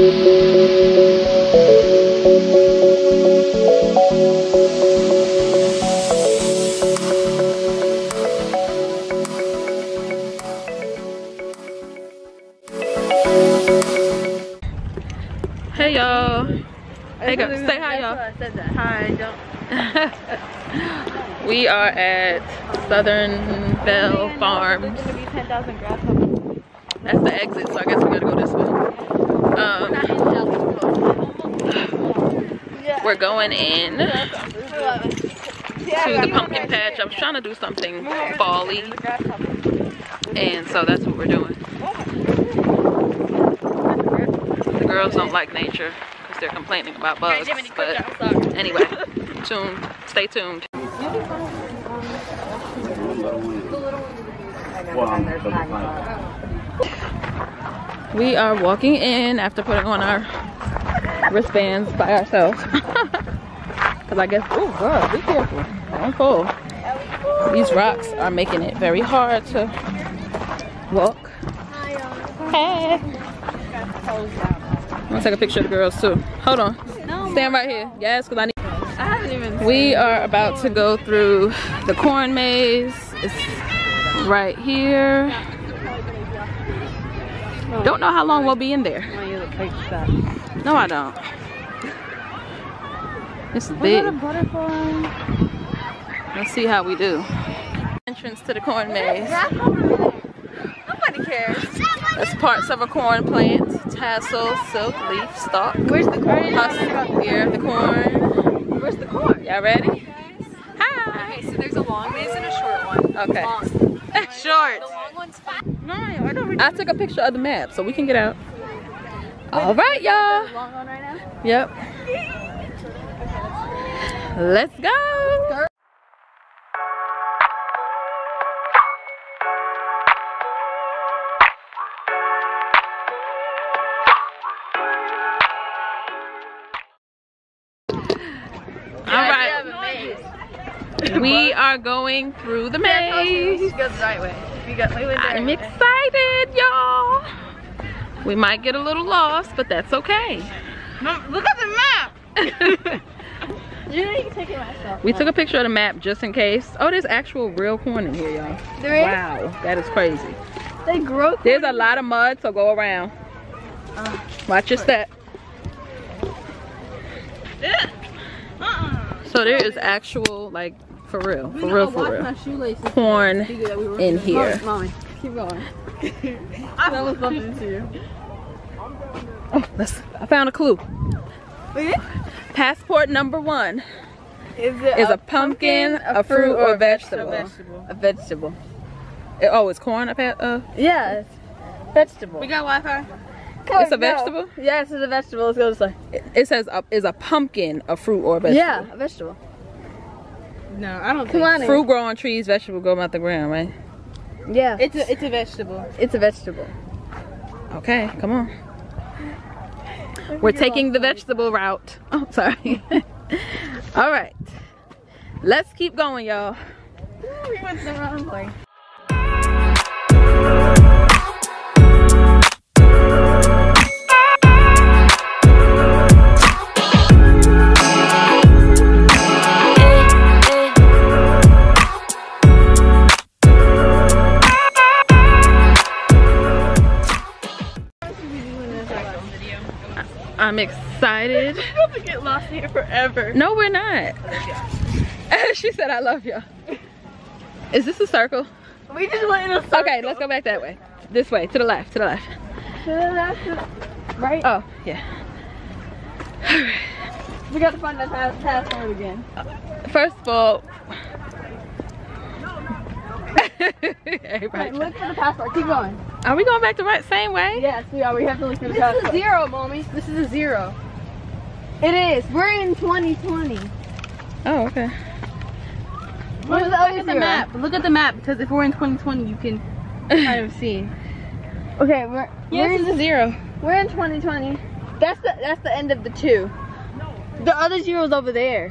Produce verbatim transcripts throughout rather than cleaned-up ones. Hey y'all. Hey, go. Say hi y'all. Hi, don't. We are at Southern Belle Farms. That's the exit, so I guess we're gonna go this way. Um, we're going in to the pumpkin patch. I was trying to do something fall-y, and so that's what we're doing. The girls don't like nature because they're complaining about bugs, but anyway, tuned, stay tuned. We are walking in after putting on our wristbands by ourselves. Because I guess, oh God, be careful. I'm full. These rocks are making it very hard to walk. Hey. I'm going to take a picture of the girls too. Hold on. Stand right here. Yes, because I need. I haven't even. We are about to go through the corn maze. It's right here. Don't know how long we'll be in there. No, I don't. It's big. Let's see how we do. Entrance to the corn maze. Nobody cares. That's parts of a corn plant. Tassel, silk, leaf, stalk. Where's the corn? Husk, ear, the corn. Where's the corn? Y'all ready? Hi. Okay, so there's a long maze and a short one. Okay. Long. Short. The long one's five. No, I don't really. I took a picture of the map so we can get out. All right, y'all. Long one right now? Yep. Let's go. All right. We are going through the maze. She goes the right way. I'm excited, y'all. We might get a little lost, but that's okay. No, look at the map. You know you can take it myself. We took a picture of the map just in case. Oh, there's actual real corn in here, y'all. There is? Wow, that is crazy. They grow. There's a lot of mud, so go around. Uh, Watch your step. Yeah. Uh-uh. So there is actual, like, For real, for real, for real. Corn in here. Mommy, keep going. I was bumping into you. Oh, that's, I found a clue. Passport number one is, it is a, a pumpkin, pumpkin, a fruit, or, or vegetable. vegetable? A vegetable. It, oh, it's corn. A uh, yeah, it's vegetable. We got Wi-Fi. Come it's on, a vegetable. Go. Yes, it's a vegetable. Let's go this way. It, it says a, is a pumpkin a fruit or a vegetable? Yeah, a vegetable. No, I don't think fruit grow on trees, vegetable grow out the ground, right? Yeah. It's a it's a vegetable. It's a vegetable. Okay, come on. We're taking the vegetable route. Oh, sorry. All right. Let's keep going, y'all. We went the wrong way. I'm excited. We're about to get lost here forever. No, we're not. She said, I love y'all. Is this a circle? We just went in a circle. Okay, let's go back that way. This way, to the left, to the left. To the left, to the right? Oh, yeah. All right. We got to find that password again. First of all, right, look for the passport. Keep going. Are we going back the right same way? Yes, we are. We have to look for the passport. This is a zero, mommy. This is a zero. It is. We're in twenty twenty. Oh, okay. Look, look at the map. Look at the map because if we're in twenty twenty, you can kind of see. Okay, we're. Yeah, this is a zero. We're in twenty twenty. That's the that's the end of the two. The other zero is over there.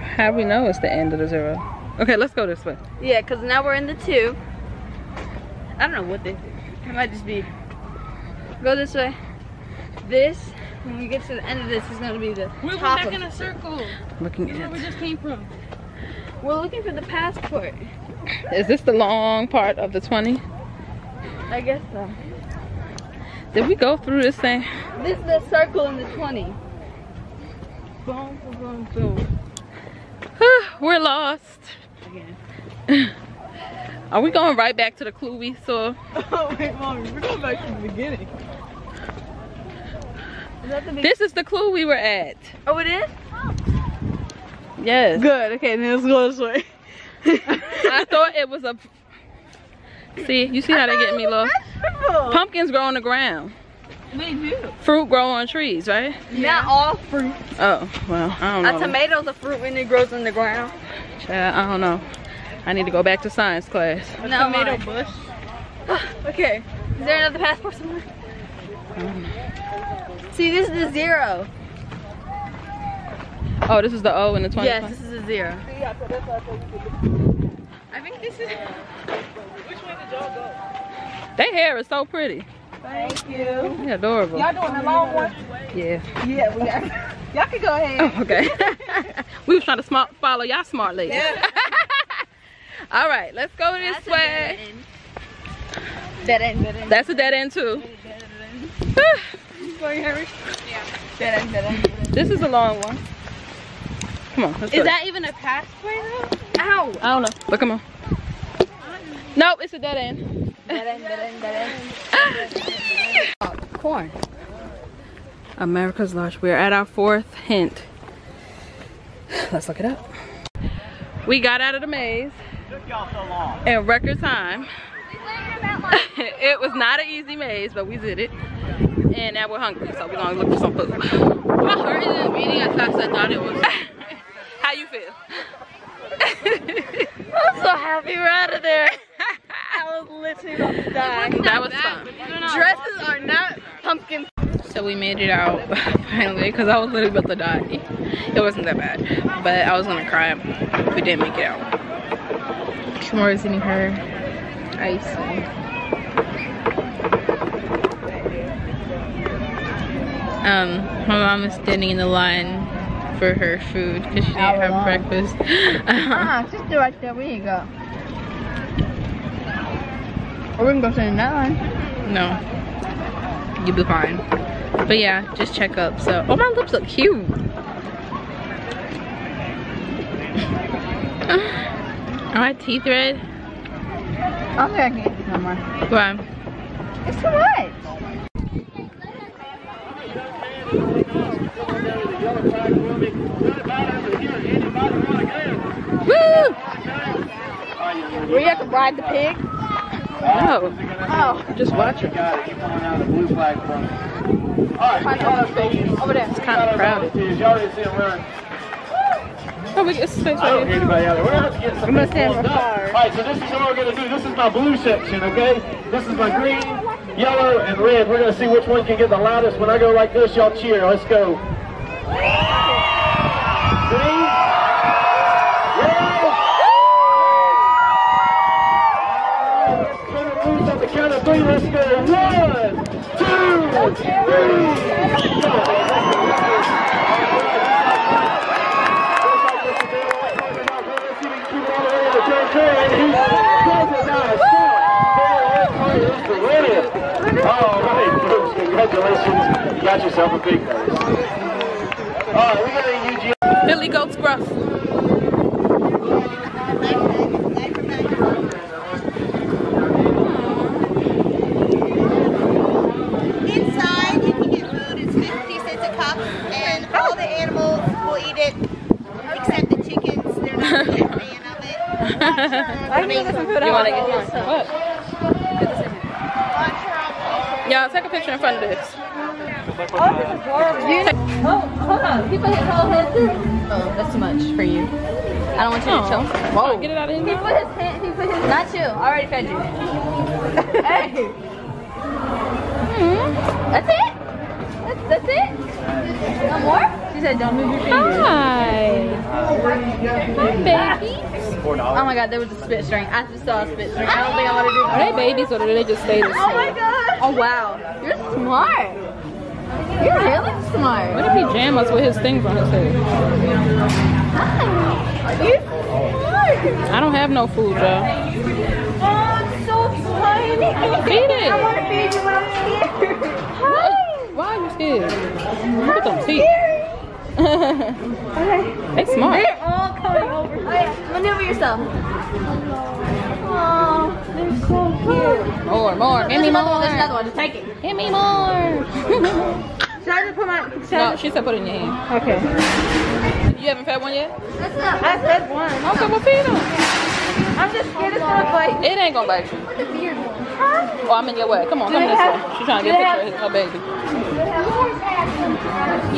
How do we know it's the end of the zero? Okay, let's go this way. Yeah, because now we're in the two. I don't know what this is. It might just be. Go this way. This, when we get to the end of this, is going to be the We're top back of in a circle. Looking at where we just came from. We're looking for the passport. Is this the long part of the twenty? I guess so. Did we go through this thing? This is the circle in the twenty. Boom, boom, boom. We're lost. Again. Are we going right back to the clue we saw? Oh, wait, Mommy, we're going back to the beginning. Is that the beginning? This is the clue we were at. Oh, it is? Yes. Good, okay, then let's go this way. I thought it was a... See, you see how they get me lost? Pumpkins grow on the ground. They do. Fruit grow on trees, right? Yeah. Not all fruit. Oh, well, I don't know. A tomato's a fruit when it grows on the ground. Child, I don't know. I need to go back to science class. A no, tomato bush. Okay. Is there another passport somewhere? I don't know. See, this is the zero. Oh, this is the O and the twenty. Yes, this is a zero. I think this is... Which way did y'all go? Their hair is so pretty. Thank you. They're adorable. Y'all doing the long one? Yeah. Yeah, we got... Y'all can go ahead. Oh, okay. We was trying to smart, follow y'all smart ladies. Yeah. All right, let's go this That's way. A dead end. Dead end, dead end. That's a dead end, too. Dead end, dead end. Going, Harry? Yeah. Dead end, dead end, dead end. This is a long one. Come on, let's Is go that there. Even a pathway though? Ow! I don't know, but come on. Nope, it's a dead end. Dead end, dead end, dead end. Dead end. Corn. America's Lush. We're at our fourth hint. Let's look it up. We got out of the maze. Took y'all so long. In record time. It was not an easy maze, but we did it. And now we're hungry, so we're gonna look for some food. My heart isn't beating as fast as I thought it was. How you feel? I'm so happy we're out of there. I was literally about to die. That was fun. Dresses are not pumpkin. So we made it out finally because I was literally about to die. It wasn't that bad, but I was gonna cry if we didn't make it out. Kimora's eating her ice. Um, my mom is standing in the line for her food because she didn't Hour have long. breakfast. Ah, sister right there. Where you go? Or we can go sit in that line. No, you'll be fine. But yeah, just check up. So, oh, my lips look cute. Are my teeth red? I don't think I can eat this no more. Why? It's too much. Woo! Were you have to ride the pig? No. Oh. oh. Just watch it. Over there. It's kind of crowded. Oh, we get space right here. Anybody out there. We're gonna have to get some. Alright, so this is what we're gonna do. This is my blue section, okay? This is my green, yellow, and red. We're gonna see which one can get the loudest. When I go like this, y'all cheer. Let's go. Green, red, red. Let's turn it loose at the count of three. Let's go. One, two, three. Go. Alright folks, congratulations. You got yourself a big one. Alright, we got a Eugene. Billy Goat's Gruff. Inside, you can get food. It's fifty cents a cup, and all the animals will eat it except the chickens. They're not a fan of it. I mean, you want to get yours? What? Y'all take a picture in front of this. Oh, this is horrible. You know, oh, hold on. People his whole head too. Oh, that's too much for you. I don't want you oh. to choke. Whoa. Get it out of his. He put his hand. He put his. Not you. I already fed you. Hey. Mm-hmm. That's it. That's, that's it. No more. She said, "Don't move your fingers." Hi. Hi, baby. Oh my God, there was a spit string. I just saw a spit string. I don't think I want to do that. Are they babies or do they just stay the same? Oh my God. Oh wow, you're smart. You're really smart. What if he pajamas with his things on his head? Hi. You're smart. I don't have no food, y'all. Oh, I'm so funny. Eat it. I want to feed you, but I'm scared. Hi. Why, why are you scared? Look at them teeth. Okay. They smart. They're all coming over. Oh, yeah. Maneuver yourself. Oh, they're so cute. More, more. Give me more. There's another one. Take it. Give me more. Should I just put my... No, she said put it in your hand. Okay. You haven't fed one yet? That's not. I fed one. Okay, well feed them. I'm just scared it's gonna bite. It ain't gonna bite you. Look at the beard. Huh? Oh, I'm in your way. Come on, come this way. She's trying to get a picture of her baby.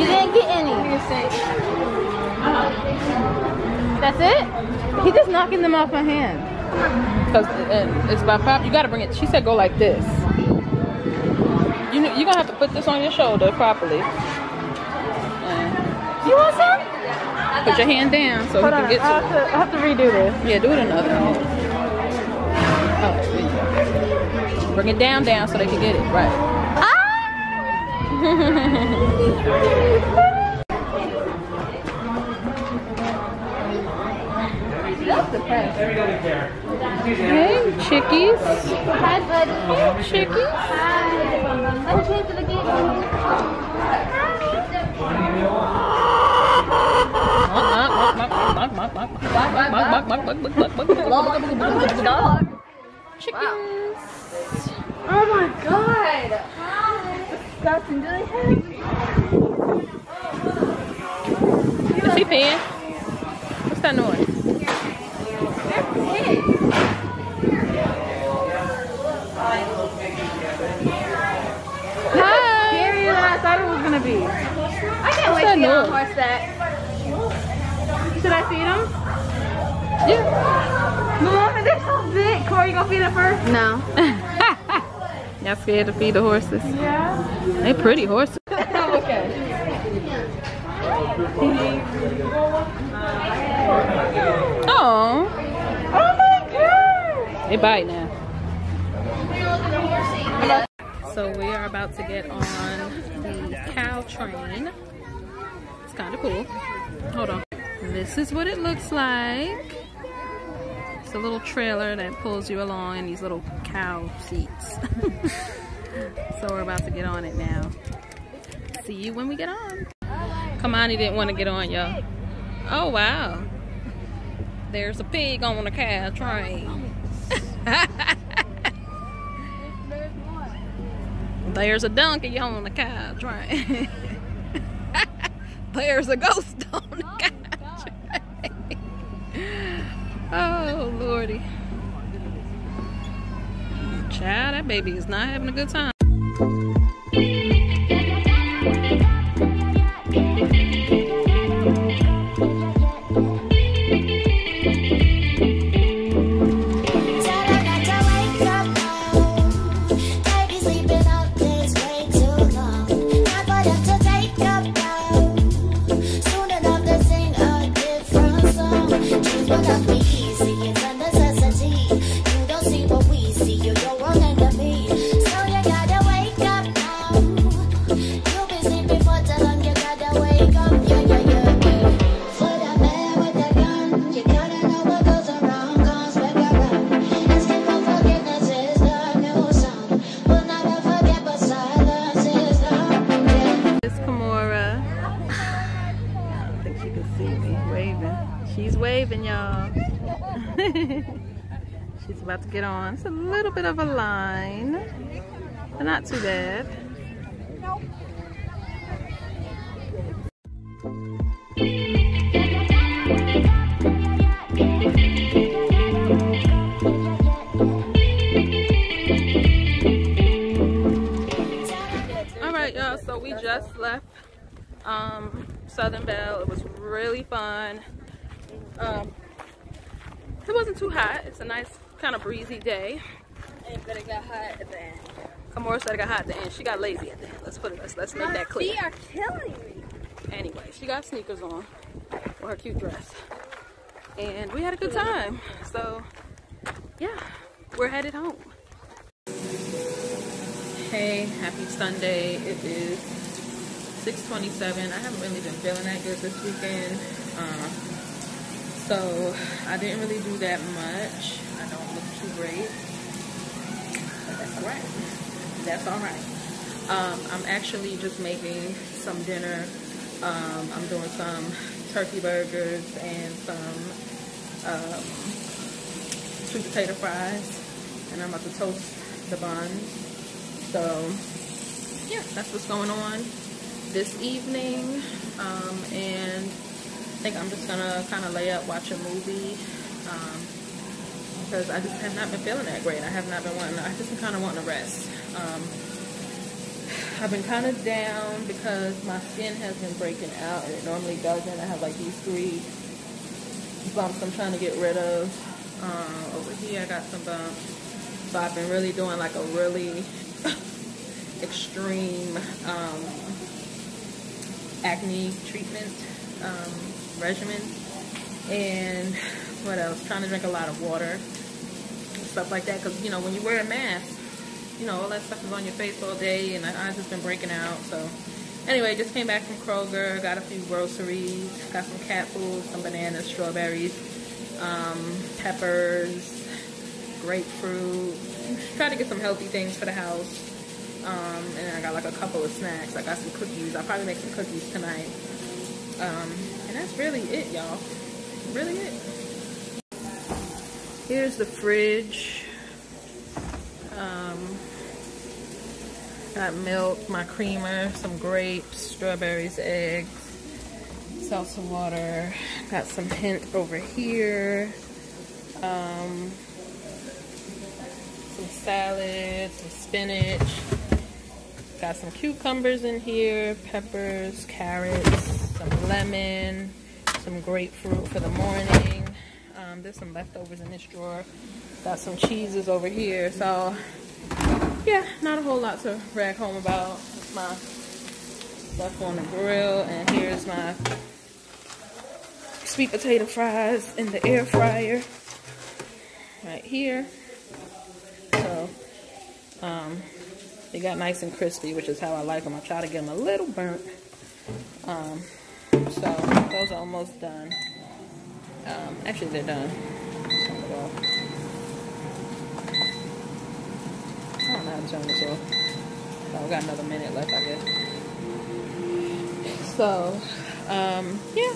You didn't get any. Uh-huh. That's it? He's just knocking them off my hand. Because it's by pop, you gotta bring it. She said go like this. You know, you're gonna have to put this on your shoulder properly. And you want some? Put your hand down so Hold you can on. get to I have to, I have to redo this. Yeah, do it another one. Oh, there you go. Bring it down, down so they can get it. Right. Ah! That's the price. Hey, chickies. Hi, buddy. Hey, chickies. Hi. Let's change it again. Hi. Chickens. Oh my god. Disgusting. Do they have? Is he peeing? What's that noise? Be. I can't wait to get on horseback. Should I feed them? Yeah. Mama, they're so big. Corey, you gonna feed them first? No. Y'all scared to feed the horses? Yeah. They pretty horses. Okay. Oh. Oh my god. They bite now. So we are about to get on the cow train. It's kind of cool. Hold on. This is what it looks like. It's a little trailer that pulls you along in these little cow seats. So we're about to get on it now. See you when we get on. Kamani didn't want to get on, y'all. Oh, wow. There's a pig on the cow train. There's a donkey on the cow train. There's a ghost on the oh cow train. Oh, Lordy. Child, that baby is not having a good time. She's about to get on. It's a little bit of a line, but not too bad. All right, y'all, so we just left um, Southern Belle. It was really fun. Um, It wasn't too hot. It's a nice kind of breezy day. But it got hot at the end. Kimora said it got hot at the end. She got lazy at the end. Let's put it. Let's, let's make that clear. My feet are killing me. Anyway, she got sneakers on with her cute dress, and we had a good time. So yeah, we're headed home. Hey, happy Sunday! It is six twenty-seven. I haven't really been feeling that good this weekend. Um, so I didn't really do that much. I don't look too great, but that's all right. That's all right. Um, I'm actually just making some dinner. Um, I'm doing some turkey burgers and some um, sweet potato fries. And I'm about to toast the buns. So, yeah, that's what's going on this evening. Um, and I think I'm just going to kind of lay up, watch a movie. Um, because I just have not been feeling that great. I have not been wanting, I just been kind of wanting to rest. Um, I've been kind of down because my skin has been breaking out. And it normally doesn't. I have like these three bumps I'm trying to get rid of. Um, over here I got some bumps. So I've been really doing like a really extreme um, acne treatment um, regimen. And what else? Trying to drink a lot of water and stuff like that. Because, you know, when you wear a mask, you know, all that stuff is on your face all day. And I've just been breaking out. So anyway, just came back from Kroger. Got a few groceries. Got some cat food, some bananas, strawberries, um, peppers, grapefruit. Try to get some healthy things for the house. Um, and then I got like a couple of snacks. I got some cookies. I'll probably make some cookies tonight. Um, and that's really it, y'all. Really it. Here's the fridge. Um, got milk, my creamer, some grapes, strawberries, eggs, seltzer water. Got some Hint over here. Um, Some salad, some spinach. Got some cucumbers in here, peppers, carrots, some lemon, some grapefruit for the morning. Um, there's some leftovers in this drawer. Got some cheeses over here. So, yeah, not a whole lot to rag home about. That's my stuff on the grill. And here's my sweet potato fries in the air fryer right here. Um, they got nice and crispy, which is how I like them. I try to get them a little burnt. Um, so those are almost done. Um, actually, they're done. So, I don't know how to turn this off. So we got another minute left, I guess. So, um, yeah,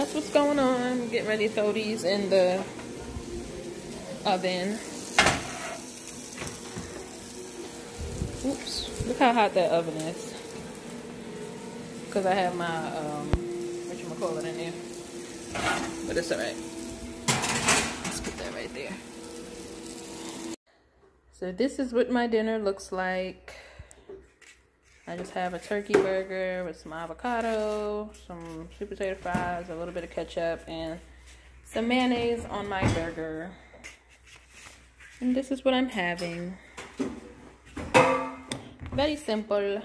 that's what's going on. I'm getting ready to throw these in the oven. Oops, look how hot that oven is. Because I have my, um, whatchamacallit in there. But it's alright. Let's put that right there. So this is what my dinner looks like. I just have a turkey burger with some avocado, some sweet potato fries, a little bit of ketchup, and some mayonnaise on my burger. And this is what I'm having. Very simple.